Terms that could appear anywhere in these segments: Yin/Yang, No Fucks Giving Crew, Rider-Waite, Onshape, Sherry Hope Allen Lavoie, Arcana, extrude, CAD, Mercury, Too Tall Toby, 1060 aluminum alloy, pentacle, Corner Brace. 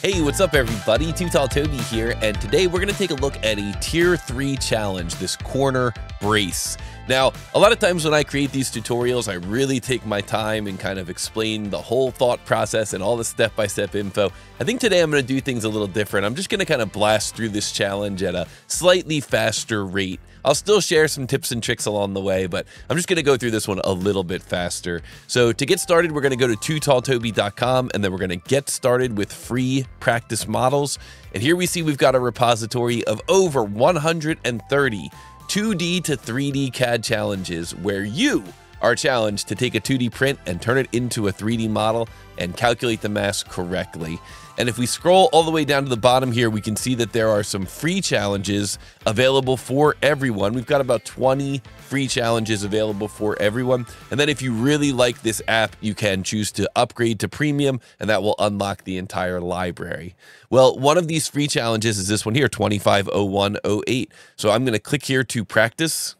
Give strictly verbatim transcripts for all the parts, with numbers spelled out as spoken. Hey, what's up everybody? Too Tall Toby here, and today we're gonna take a look at a tier three challenge, this corner brace. Now, a lot of times when I create these tutorials, I really take my time and kind of explain the whole thought process and all the step-by-step info. I think today I'm gonna do things a little different. I'm just gonna kind of blast through this challenge at a slightly faster rate. I'll still share some tips and tricks along the way, but I'm just gonna go through this one a little bit faster. So to get started, we're gonna go to too tall toby dot com, and then we're gonna get started with free practice models. And here we see we've got a repository of over one hundred thirty two D to three D C A D challenges where you are challenged to take a two D print and turn it into a three D model and calculate the mass correctly. And if we scroll all the way down to the bottom here, we can see that there are some free challenges available for everyone. We've got about twenty free challenges available for everyone. And then if you really like this app, you can choose to upgrade to premium, and that will unlock the entire library. Well, one of these free challenges is this one here, twenty-five oh one oh eight. So I'm gonna click here to practice.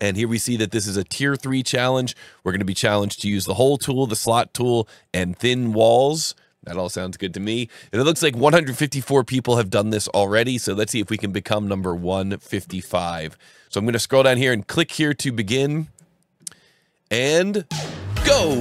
And here we see that this is a tier three challenge. We're gonna be challenged to use the hole tool, the slot tool, and thin walls. That all sounds good to me. And it looks like one hundred fifty-four people have done this already, so let's see if we can become number one fifty-five. So I'm gonna scroll down here and click here to begin. And go!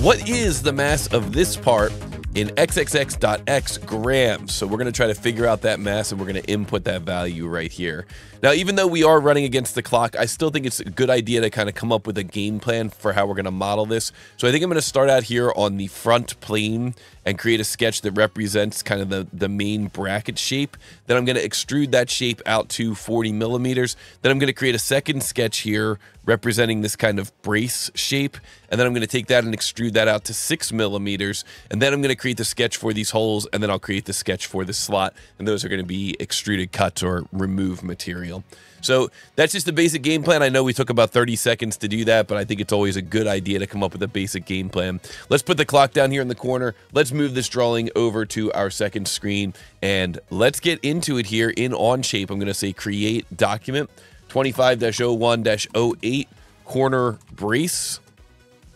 What is the mass of this part in triple x grams? So we're gonna try to figure out that mass, and we're gonna input that value right here. Now, even though we are running against the clock, I still think it's a good idea to kind of come up with a game plan for how we're gonna model this. So I think I'm gonna start out here on the front plane and create a sketch that represents kind of the, the main bracket shape. Then I'm gonna extrude that shape out to forty millimeters. Then I'm gonna create a second sketch here representing this kind of brace shape. And then I'm gonna take that and extrude that out to six millimeters. And then I'm gonna create the sketch for these holes, and then I'll create the sketch for the slot, and those are going to be extruded cuts or remove material. So that's just the basic game plan. I know we took about thirty seconds to do that, but I think it's always a good idea to come up with a basic game plan. Let's put the clock down here in the corner. Let's move this drawing over to our second screen, and let's get into it here in Onshape. I'm going to say create document twenty-five oh one oh eight corner brace.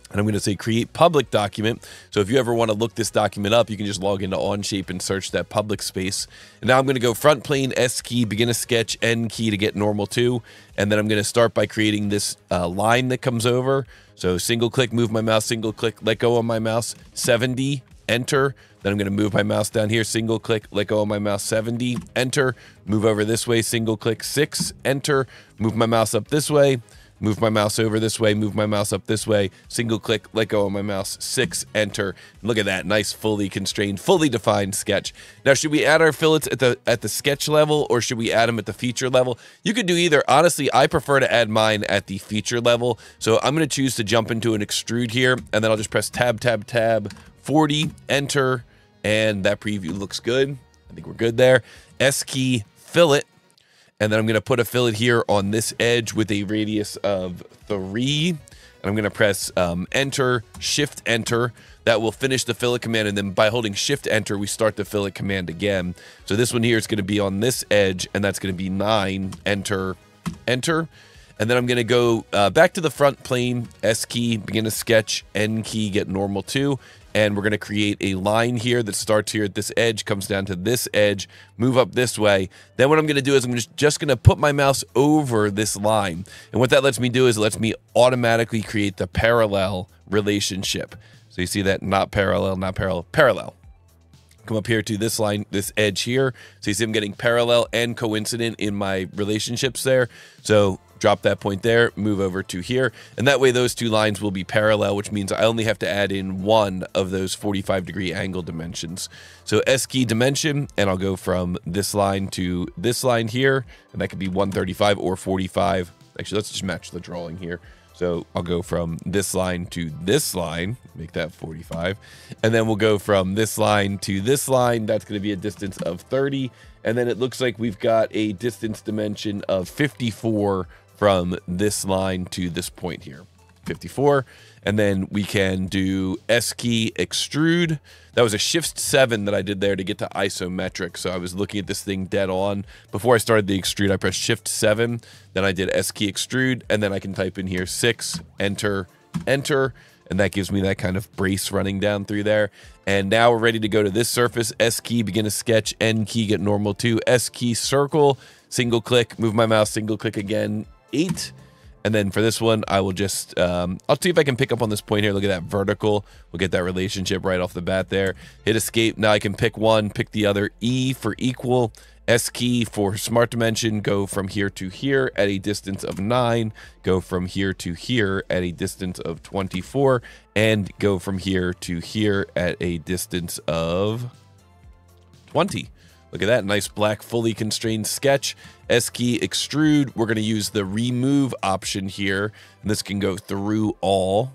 And I'm going to say create public document. So if you ever want to look this document up, you can just log into Onshape and search that public space. And now I'm going to go front plane, S key, begin a sketch, N key to get normal two. And then I'm going to start by creating this uh, line that comes over. So single click, move my mouse, single click, let go of my mouse, seventy, enter. Then I'm going to move my mouse down here, single click, let go of my mouse, seventy, enter. Move over this way, single click, six, enter. Move my mouse up this way. Move my mouse over this way, move my mouse up this way, single click, let go of my mouse, six, enter. And look at that, nice fully constrained, fully defined sketch. Now, should we add our fillets at the at the sketch level, or should we add them at the feature level? You could do either. Honestly, I prefer to add mine at the feature level. So I'm gonna choose to jump into an extrude here, and then I'll just press tab, tab, tab, forty, enter, and that preview looks good. I think we're good there. S key, fillet. And then I'm going to put a fillet here on this edge with a radius of three. And I'm going to press um, enter, shift enter. That will finish the fillet command. And then by holding shift enter, we start the fillet command again. So this one here is going to be on this edge, and that's going to be nine, enter, enter. And then I'm going to go uh, back to the front plane, S key, begin a sketch, N key, get normal two. And we're going to create a line here that starts here at this edge, comes down to this edge, move up this way. Then what I'm going to do is I'm just, just going to put my mouse over this line. And what that lets me do is it lets me automatically create the parallel relationship. So you see that not parallel, not parallel, parallel. Come up here to this line, this edge here. So you see I'm getting parallel and coincident in my relationships there. So drop that point there, move over to here. And that way those two lines will be parallel, which means I only have to add in one of those forty-five degree angle dimensions. So S key dimension, and I'll go from this line to this line here. And that could be one thirty-five or forty-five. Actually, let's just match the drawing here. So I'll go from this line to this line, make that forty-five. And then we'll go from this line to this line. That's gonna be a distance of thirty. And then it looks like we've got a distance dimension of fifty-four from this line to this point here, fifty-four. And then we can do S key extrude. That was a shift seven that I did there to get to isometric. So I was looking at this thing dead on. Before I started the extrude, I pressed shift seven, then I did S key extrude, and then I can type in here six, enter, enter. and that gives me that kind of brace running down through there. And now we're ready to go to this surface. S key, begin to sketch, N key, get normal two, S key, circle, single click, move my mouse, single click again, eight. And then for this one, I will just, um, I'll see if I can pick up on this point here. Look at that vertical. We'll get that relationship right off the bat there. Hit escape. Now I can pick one, pick the other. E for equal, S key for smart dimension. Go from here to here at a distance of nine. Go from here to here at a distance of twenty-four. And go from here to here at a distance of twenty. Look at that nice black fully constrained sketch. S key, extrude. We're going to use the remove option here, and this can go through all.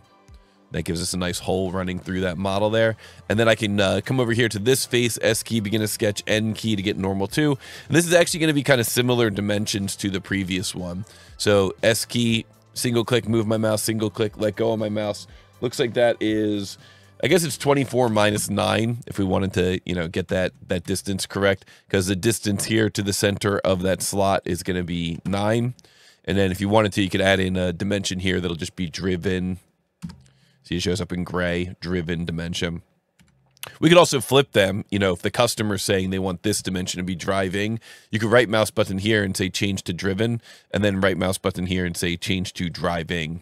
That gives us a nice hole running through that model there. And then I can uh, come over here to this face. S key, begin to sketch, N key to get normal two. And this is actually going to be kind of similar dimensions to the previous one. So S key, single click, move my mouse, single click, let go of my mouse. Looks like that is, I guess it's twenty-four minus nine if we wanted to, you know, get that, that distance correct, because the distance here to the center of that slot is going to be nine. And then if you wanted to, you could add in a dimension here that'll just be driven. See, it shows up in gray, driven dimension. We could also flip them, you know, if the customer's saying they want this dimension to be driving, you could right mouse button here and say change to driven, and then right mouse button here and say change to driving.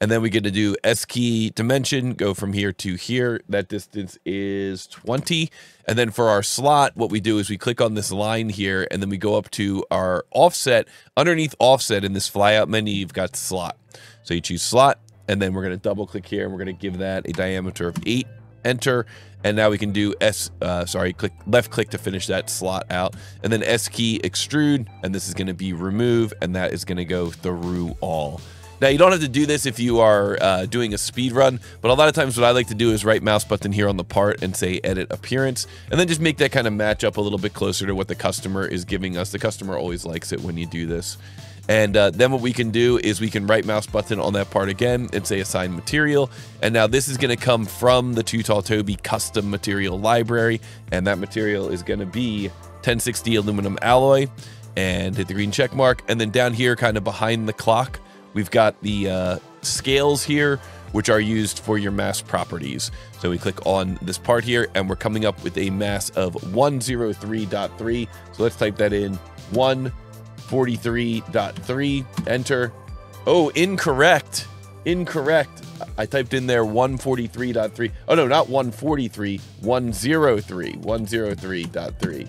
And then we get to do S key dimension, go from here to here. That distance is twenty. And then for our slot, what we do is we click on this line here, and then we go up to our offset. Underneath offset in this flyout menu, you've got slot. So you choose slot, and then we're going to double click here, and we're going to give that a diameter of eight. Enter, and now we can do S, uh, sorry, click left click to finish that slot out, and then S key extrude, and this is going to be remove, and that is going to go through all. Now, you don't have to do this if you are uh, doing a speed run, but a lot of times what I like to do is right mouse button here on the part and say edit appearance, and then just make that kind of match up a little bit closer to what the customer is giving us. The customer always likes it when you do this. And uh, then what we can do is we can right mouse button on that part again and say assign material. And now this is going to come from the Too Tall Toby custom material library, and that material is going to be ten sixty aluminum alloy, and hit the green check mark. And then down here kind of behind the clock, we've got the uh, scales here, which are used for your mass properties. So we click on this part here, and we're coming up with a mass of one oh three point three. So let's type that in, one forty-three point three, enter. Oh, incorrect, incorrect. I typed in there one forty-three point three. Oh no, not one forty-three, one oh three, one oh three point three.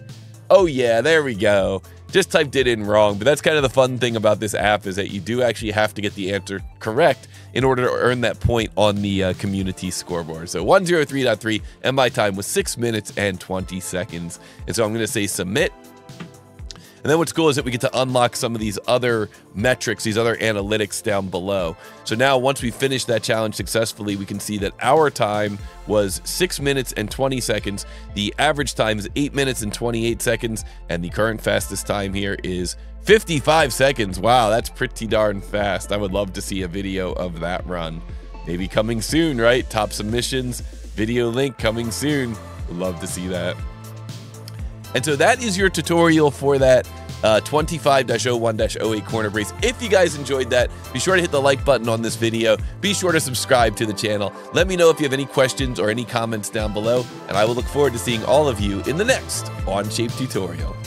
Oh yeah, there we go. Just typed it in wrong, but that's kind of the fun thing about this app, is that you do actually have to get the answer correct in order to earn that point on the uh, community scoreboard. So one oh three point three, and my time was six minutes and twenty seconds. And so I'm gonna say submit. And then what's cool is that we get to unlock some of these other metrics, these other analytics down below. So now once we finish that challenge successfully, we can see that our time was six minutes and twenty seconds. The average time is eight minutes and twenty-eight seconds. And the current fastest time here is fifty-five seconds. Wow, that's pretty darn fast. I would love to see a video of that run. Maybe coming soon, right? Top submissions, video link coming soon. Would love to see that. And so that is your tutorial for that uh, twenty-five oh one oh eight corner brace. If you guys enjoyed that, be sure to hit the like button on this video. Be sure to subscribe to the channel. Let me know if you have any questions or any comments down below, and I will look forward to seeing all of you in the next Onshape tutorial.